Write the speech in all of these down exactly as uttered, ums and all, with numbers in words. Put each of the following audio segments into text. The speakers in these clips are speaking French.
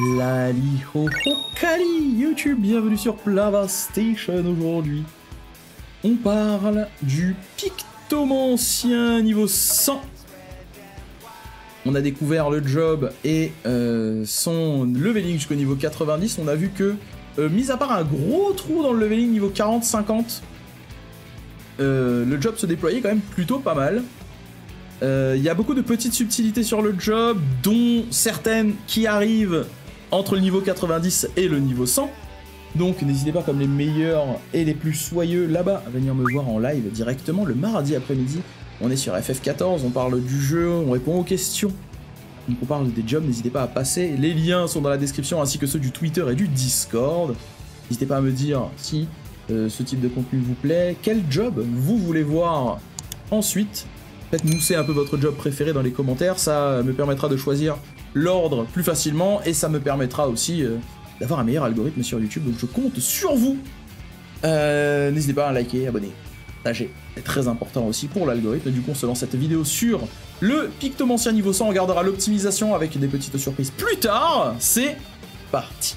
Lali-ho-ho-kali YouTube, bienvenue sur Plava Station. Aujourd'hui, on parle du Pictomancien niveau cent. On a découvert le job et euh, son leveling jusqu'au niveau quatre-vingt-dix. On a vu que, euh, mis à part un gros trou dans le leveling niveau quarante cinquante, euh, le job se déployait quand même plutôt pas mal. Il euh, y a beaucoup de petites subtilités sur le job, dont certaines qui arrivent entre le niveau quatre-vingt-dix et le niveau cent. Donc n'hésitez pas, comme les meilleurs et les plus soyeux là-bas, à venir me voir en live directement le mardi après-midi. On est sur F F quatorze, on parle du jeu, on répond aux questions. Donc on parle des jobs, n'hésitez pas à passer. Les liens sont dans la description, ainsi que ceux du Twitter et du Discord. N'hésitez pas à me dire si euh, ce type de contenu vous plaît, quel job vous voulez voir ensuite. Faites mousser un peu votre job préféré dans les commentaires, ça me permettra de choisir l'ordre plus facilement et ça me permettra aussi euh, d'avoir un meilleur algorithme sur YouTube, donc je compte sur vous. Euh, N'hésitez pas à liker, abonner, partager, c'est très important aussi pour l'algorithme. Du coup, on se lance cette vidéo sur le Pictomancien niveau cent, on gardera l'optimisation avec des petites surprises plus tard. C'est parti.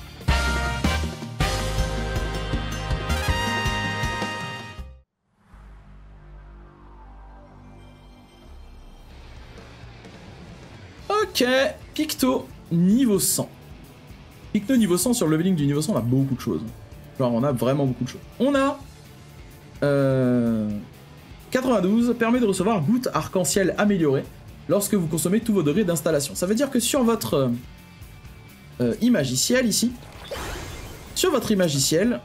Ok, Picto niveau cent. Picto niveau cent, sur le leveling du niveau cent, on a beaucoup de choses. Genre, on a vraiment beaucoup de choses. On a... Euh, quatre-vingt-douze, permet de recevoir goutte arc-en-ciel améliorée lorsque vous consommez tous vos degrés d'installation. Ça veut dire que sur votre euh, imagiciel, ici, sur votre imagiciel,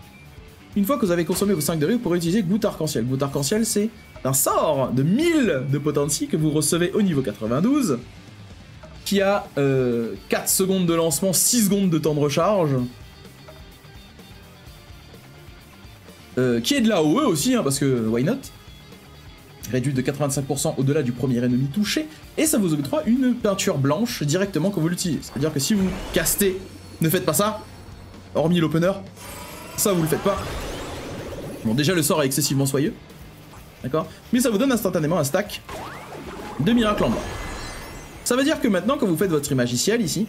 une fois que vous avez consommé vos cinq degrés, vous pourrez utiliser goutte arc-en-ciel. Goutte arc-en-ciel, c'est un sort de mille de potentie que vous recevez au niveau quatre-vingt-douze, qui a euh, quatre secondes de lancement, six secondes de temps de recharge. Euh, qui est de l'A O E aussi, hein, parce que why not? Réduit de quatre-vingt-cinq pour cent au-delà du premier ennemi touché. Et ça vous octroie une peinture blanche directement quand vous l'utilisez. C'est-à-dire que si vous castez, ne faites pas ça. Hormis l'opener. Ça, vous le faites pas. Bon, déjà, le sort est excessivement soyeux. D'accord? Mais ça vous donne instantanément un stack de miracles en blanc. Ça veut dire que maintenant, quand vous faites votre imagiciel ici,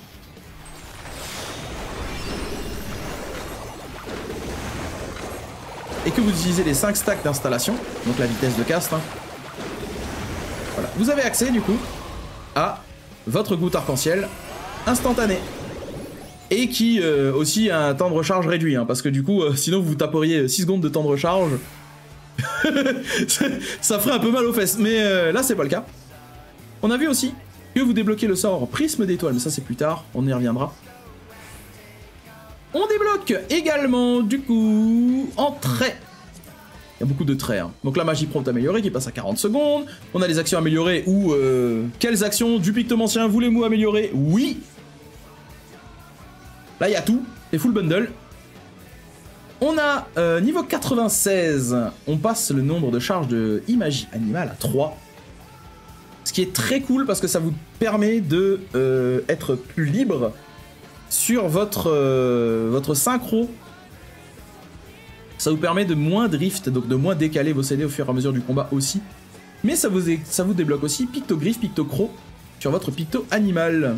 et que vous utilisez les cinq stacks d'installation, donc la vitesse de cast, hein, voilà, vous avez accès du coup à votre goutte arc-en-ciel instantanée. Et qui euh, aussi a un temps de recharge réduit, hein, parce que du coup, euh, sinon vous taperiez six secondes de temps de recharge. Ça ferait un peu mal aux fesses, mais euh, là c'est pas le cas. On a vu aussi que vous débloquez le sort prisme d'étoile, mais ça c'est plus tard, on y reviendra. On débloque également du coup en trait. Il y a beaucoup de traits, hein. Donc la magie prompte améliorée qui passe à quarante secondes. On a les actions améliorées ou euh, quelles actions du Pictomancien voulez-vous améliorer? Oui. Là il y a tout, c'est full bundle. On a euh, niveau quatre-vingt-seize, on passe le nombre de charges de imagie animale à trois. Ce qui est très cool parce que ça vous permet de euh, être plus libre sur votre, euh, votre synchro. Ça vous permet de moins drift, donc de moins décaler vos C D au fur et à mesure du combat aussi. Mais ça vous, est, ça vous débloque aussi Pictogriffe, Pictocro sur votre Picto animal.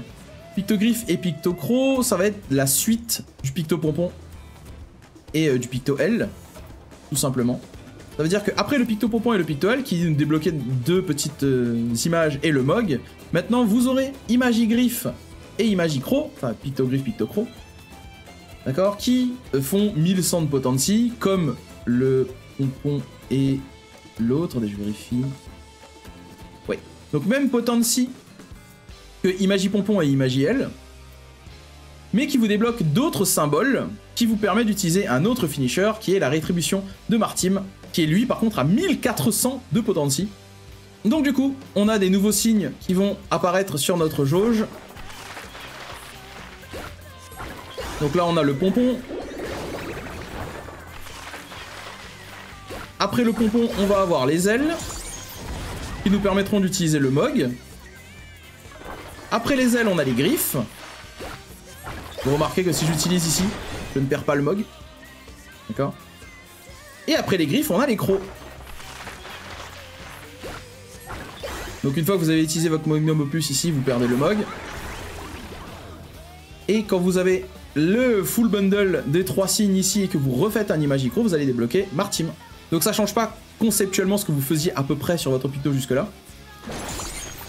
Pictogriffe et Pictocro, ça va être la suite du Picto Pompon et euh, du Picto L, tout simplement. Ça veut dire qu'après le Picto Pompon et le Picto L, qui nous débloquaient deux petites euh, images et le Mog, maintenant vous aurez Imagigriffe et Imagicro, enfin Pictogriffe, Pictocro, d'accord, qui font mille cent de potency, comme le Pompon et l'autre, je vérifie. Ouais, donc même potency que Imagipompon et Imagil, mais qui vous débloque d'autres symboles qui vous permet d'utiliser un autre finisher qui est la rétribution de Martim, qui est lui par contre à mille quatre cents de potency. Donc du coup, on a des nouveaux signes qui vont apparaître sur notre jauge. Donc là, on a le pompon. Après le pompon, on va avoir les ailes qui nous permettront d'utiliser le Mog. Après les ailes, on a les griffes. Vous remarquez que si j'utilise ici, je ne perds pas le Mog. D'accord ? Et après les griffes, on a les crocs. Donc une fois que vous avez utilisé votre magnum opus ici, vous perdez le Mog. et quand vous avez le full bundle des trois signes ici et que vous refaites un Imagicro, vous allez débloquer Martim. Donc ça change pas conceptuellement ce que vous faisiez à peu près sur votre Picto jusque là.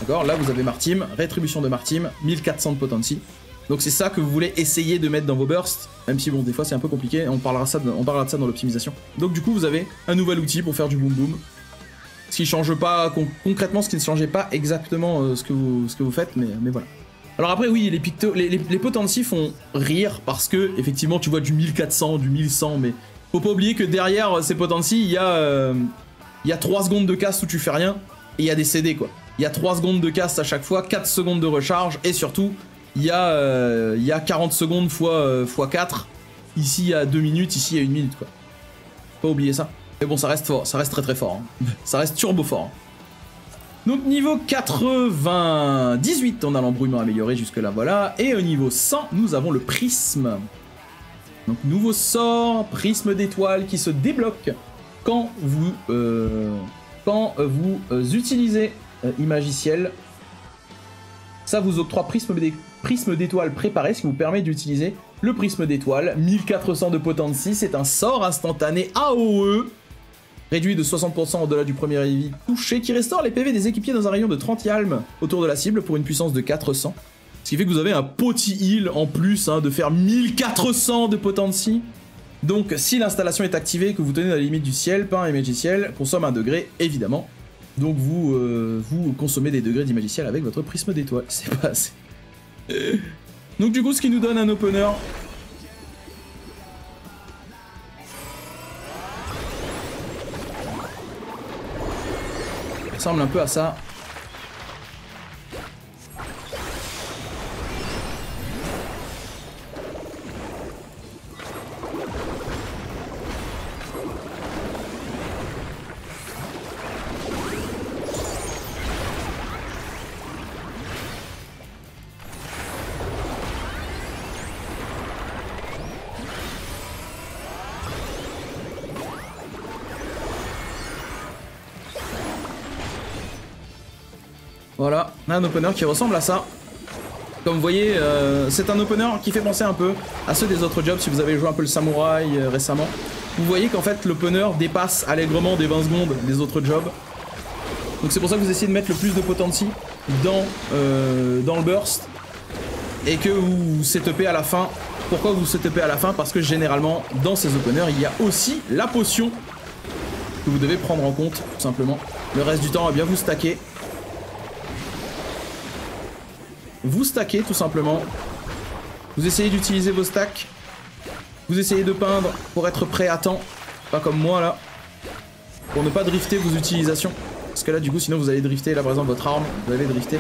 D'accord, là vous avez Martim, rétribution de Martim, mille quatre cents de potency. Donc c'est ça que vous voulez essayer de mettre dans vos bursts, même si bon des fois c'est un peu compliqué, on parlera, ça, on parlera de ça dans l'optimisation. Donc du coup vous avez un nouvel outil pour faire du boom boom. Ce qui change pas con concrètement, ce qui ne changeait pas exactement euh, ce, que vous, ce que vous faites, mais, mais voilà. Alors après oui, les, picto les, les, les potencies font rire parce que effectivement tu vois du mille quatre cents, du mille cent, mais faut pas oublier que derrière ces potencies, il y, euh, y a trois secondes de casse où tu fais rien, et il y a des C D quoi. Il y a trois secondes de casse à chaque fois, quatre secondes de recharge, et surtout, il y, euh, y a quarante secondes x euh, quatre, ici il y a deux minutes, ici il y a une minute quoi. Faut pas oublier ça. Mais bon, ça reste fort, ça reste très très fort. Hein. Ça reste turbo fort. Donc niveau quatre-vingt-dix-huit, on a l'embrouillement amélioré jusque là, voilà. Et au niveau cent, nous avons le prisme. Donc nouveau sort, prisme d'étoile qui se débloque quand vous, euh, quand vous euh, utilisez euh, Imagiciel. Ça vous octroie prisme d'étoile préparé, ce qui vous permet d'utiliser le prisme d'étoile. mille quatre cents de potency, c'est un sort instantané A O E. Réduit de soixante pour cent au-delà du premier heavy touché, qui restaure les P V des équipiers dans un rayon de trente yalms autour de la cible pour une puissance de quatre cents. Ce qui fait que vous avez un petit heal en plus hein, de faire mille quatre cents de potency. Donc si l'installation est activée et que vous tenez dans la limite du ciel, pain et magiciel consomme un degré évidemment. Donc vous, euh, vous consommez des degrés d'imagiciel avec votre prisme d'étoile. C'est pas assez. Donc du coup ce qui nous donne un opener... ressemble un peu à ça. Voilà, un opener qui ressemble à ça. Comme vous voyez, euh, c'est un opener qui fait penser un peu à ceux des autres jobs. Si vous avez joué un peu le samouraï euh, récemment, vous voyez qu'en fait l'opener dépasse allègrement des vingt secondes des autres jobs. Donc c'est pour ça que vous essayez de mettre le plus de potency dans, euh, dans le burst. Et que vous setupez à la fin. Pourquoi vous setupez à la fin? Parce que généralement dans ces openers, il y a aussi la potion que vous devez prendre en compte tout simplement. Le reste du temps, eh bien vous stacker. Vous stackez tout simplement, vous essayez d'utiliser vos stacks, vous essayez de peindre pour être prêt à temps, pas comme moi là, pour ne pas drifter vos utilisations, parce que là du coup sinon vous allez drifter, là par exemple votre arme, vous allez drifter.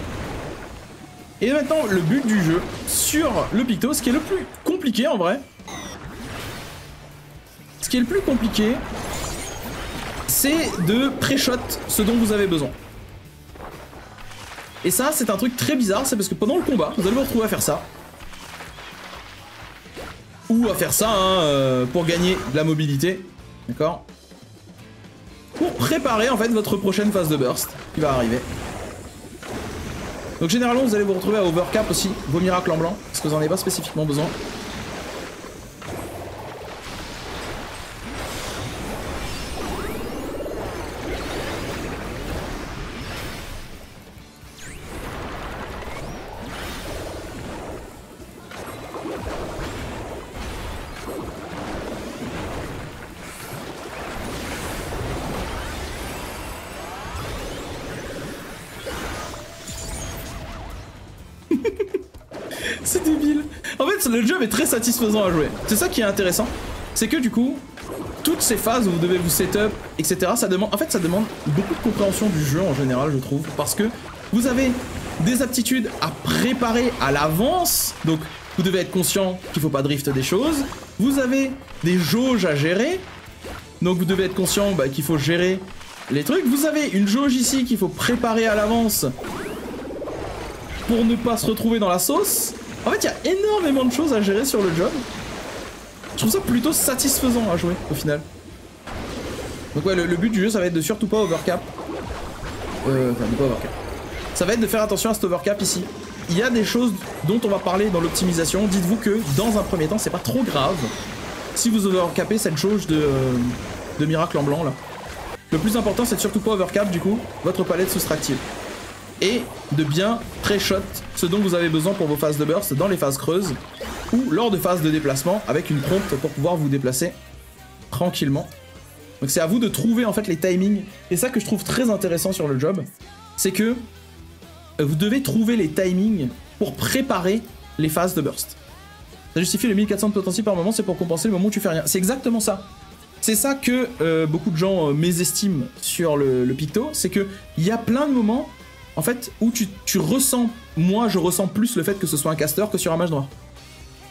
Et maintenant le but du jeu sur le Picto, ce qui est le plus compliqué en vrai, ce qui est le plus compliqué, c'est de pré-shot ce dont vous avez besoin. Et ça, c'est un truc très bizarre, c'est parce que pendant le combat, vous allez vous retrouver à faire ça. Ou à faire ça, hein, euh, pour gagner de la mobilité. D'accord? Pour préparer, en fait, votre prochaine phase de burst qui va arriver. Donc généralement, vous allez vous retrouver à overcap aussi, vos miracles en blanc, parce que vous n'en avez pas spécifiquement besoin. C'est débile. En fait, le jeu est très satisfaisant à jouer. C'est ça qui est intéressant. C'est que du coup, toutes ces phases où vous devez vous setup, et cetera, ça demande, en fait, ça demande beaucoup de compréhension du jeu en général, je trouve. Parce que vous avez des aptitudes à préparer à l'avance. Donc, vous devez être conscient qu'il ne faut pas drift des choses. Vous avez des jauges à gérer. Donc, vous devez être conscient bah, qu'il faut gérer les trucs. Vous avez une jauge ici qu'il faut préparer à l'avance pour ne pas se retrouver dans la sauce. En fait, il y a énormément de choses à gérer sur le job. Je trouve ça plutôt satisfaisant à jouer, au final. Donc ouais, le, le but du jeu, ça va être de surtout pas overcap. Euh, enfin, pas overcap. Ça va être de faire attention à cet overcap ici. il y a des choses dont on va parler dans l'optimisation. Dites-vous que dans un premier temps, c'est pas trop grave si vous overcapez cette chose de, de miracle en blanc là. Le plus important, c'est de surtout pas overcap du coup votre palette soustractive. Et de bien pré-shot ce dont vous avez besoin pour vos phases de burst dans les phases creuses ou lors de phases de déplacement avec une prompte pour pouvoir vous déplacer tranquillement. Donc c'est à vous de trouver en fait les timings. Et ça que je trouve très intéressant sur le job, c'est que vous devez trouver les timings pour préparer les phases de burst. Ça justifie les mille quatre cents de potentiel par moment, c'est pour compenser le moment où tu fais rien. C'est exactement ça. C'est ça que euh, beaucoup de gens euh, mésestiment sur le, le Picto, c'est qu'il y a plein de moments en fait où tu, tu ressens, moi je ressens plus le fait que ce soit un caster que sur un mage noir.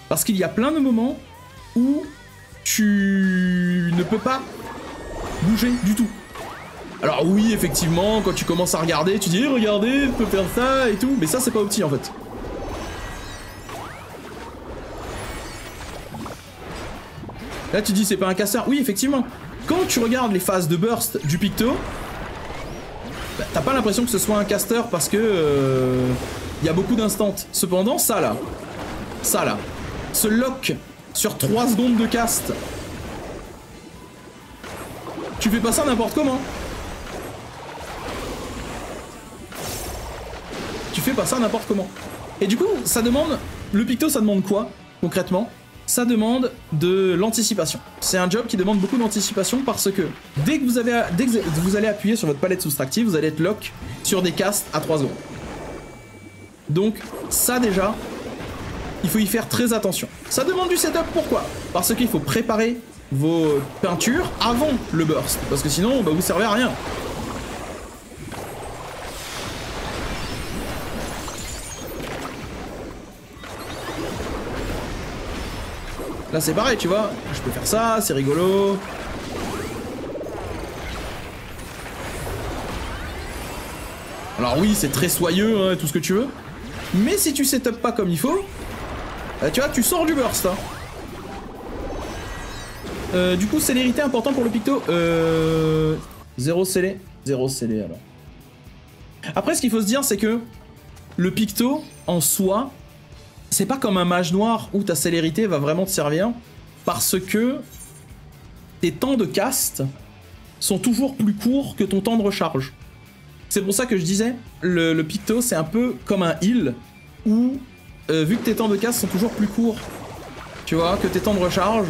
Parce qu'il y a plein de moments où tu ne peux pas bouger du tout. Alors oui, effectivement, quand tu commences à regarder, tu dis eh, regardez, je peux faire ça et tout, mais ça c'est pas opti en fait. Là tu dis c'est pas un caster, oui effectivement. Quand tu regardes les phases de burst du Picto, bah, t'as pas l'impression que ce soit un caster parce que euh, y a beaucoup d'instants. Cependant ça là, ça là, ce lock sur trois secondes de cast, tu fais pas ça n'importe comment. Tu fais pas ça n'importe comment. Et du coup, ça demande... Le Picto, ça demande quoi, concrètement? Ça demande de l'anticipation. C'est un job qui demande beaucoup d'anticipation parce que dès que, vous avez, dès que vous allez appuyer sur votre palette soustractive, vous allez être lock sur des casts à trois secondes. Donc, ça déjà, il faut y faire très attention. Ça demande du setup, pourquoi? Parce qu'il faut préparer vos peintures avant le burst, parce que sinon, bah, vous servez à rien. Là c'est pareil, tu vois, je peux faire ça, c'est rigolo. Alors oui, c'est très soyeux, hein, tout ce que tu veux. Mais si tu setup pas comme il faut, bah, tu vois, tu sors du burst. Hein. Euh, du coup, célérité important pour le Picto. Euh... Zéro scellé. Zéro scellé, alors. Après, ce qu'il faut se dire, c'est que le Picto, en soi, c'est pas comme un mage noir où ta célérité va vraiment te servir parce que tes temps de cast sont toujours plus courts que ton temps de recharge. C'est pour ça que je disais, le, le Picto, c'est un peu comme un heal où, euh, vu que tes temps de cast sont toujours plus courts, tu vois, que tes temps de recharge...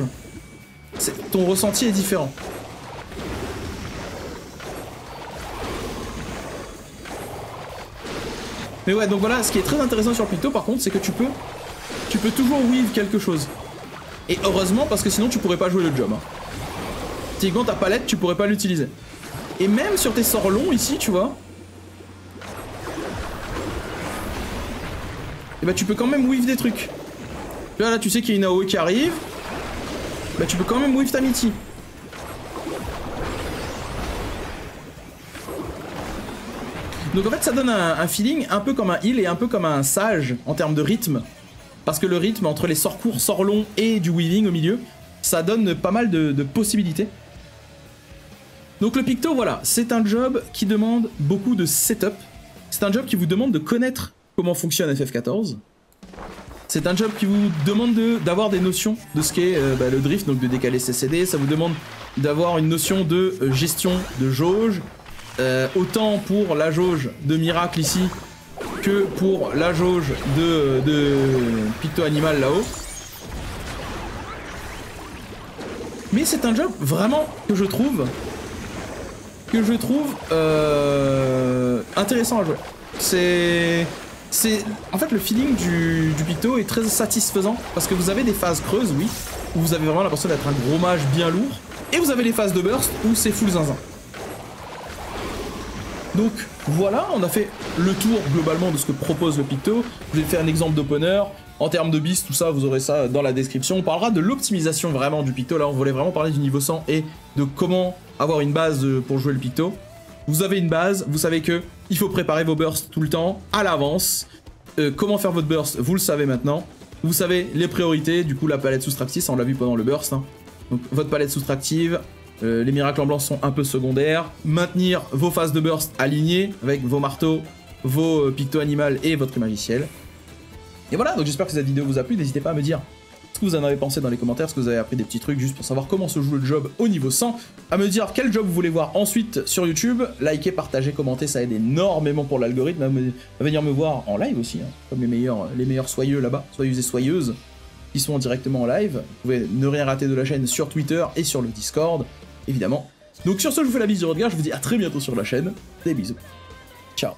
Ton ressenti est différent. Mais ouais, donc voilà, ce qui est très intéressant sur Picto par contre, c'est que tu peux tu peux toujours weave quelque chose. Et heureusement, parce que sinon tu pourrais pas jouer le job. Hein. Typiquement ta palette, tu pourrais pas l'utiliser. Et même sur tes sorts longs ici, tu vois, et bah tu peux quand même weave des trucs. Tu vois, là tu sais qu'il y a une A O E qui arrive. Bah tu peux quand même weave ta Miti. Donc en fait ça donne un, un feeling un peu comme un heal et un peu comme un sage en termes de rythme. Parce que le rythme entre les sorts courts, sorts longs et du weaving au milieu, ça donne pas mal de, de possibilités. Donc le Picto, voilà, c'est un job qui demande beaucoup de setup. C'est un job qui vous demande de connaître comment fonctionne F F quatorze. C'est un job qui vous demande d'avoir de, des notions de ce qu'est euh, bah, le drift, donc de décaler C C D. Ça vous demande d'avoir une notion de euh, gestion de jauge, euh, autant pour la jauge de miracle ici que pour la jauge de, de euh, Picto animal là-haut. Mais c'est un job vraiment que je trouve que je trouve euh, intéressant à jouer. C'est... C'est... En fait, le feeling du, du Picto est très satisfaisant parce que vous avez des phases creuses, oui, où vous avez vraiment l'impression d'être un gros mage bien lourd, et vous avez les phases de burst où c'est full zinzin. Donc, voilà, on a fait le tour globalement de ce que propose le Picto. Je vais faire un exemple d'opener. En termes de bis, tout ça, vous aurez ça dans la description. On parlera de l'optimisation vraiment du Picto. Là, on voulait vraiment parler du niveau cent et de comment avoir une base pour jouer le Picto. Vous avez une base, vous savez que il faut préparer vos bursts tout le temps, à l'avance. Euh, comment faire votre burst, vous le savez maintenant. Vous savez les priorités, du coup la palette soustractive, ça on l'a vu pendant le burst. Hein. Donc votre palette soustractive, euh, les miracles en blanc sont un peu secondaires. Maintenir vos phases de burst alignées avec vos marteaux, vos picto animal et votre magiciel. Et voilà, donc j'espère que cette vidéo vous a plu, n'hésitez pas à me dire ce que vous en avez pensé dans les commentaires, ce que vous avez appris des petits trucs juste pour savoir comment se joue le job au niveau cent, à me dire quel job vous voulez voir ensuite sur YouTube, likez, partagez, commentez, ça aide énormément pour l'algorithme, à, à venir me voir en live aussi, hein, comme les meilleurs, les meilleurs soyeux là-bas, soyeux et soyeuses, qui sont directement en live, vous pouvez ne rien rater de la chaîne sur Twitter et sur le Discord, évidemment. Donc sur ce, je vous fais la bise du regard, je vous dis à très bientôt sur la chaîne, des bisous, ciao.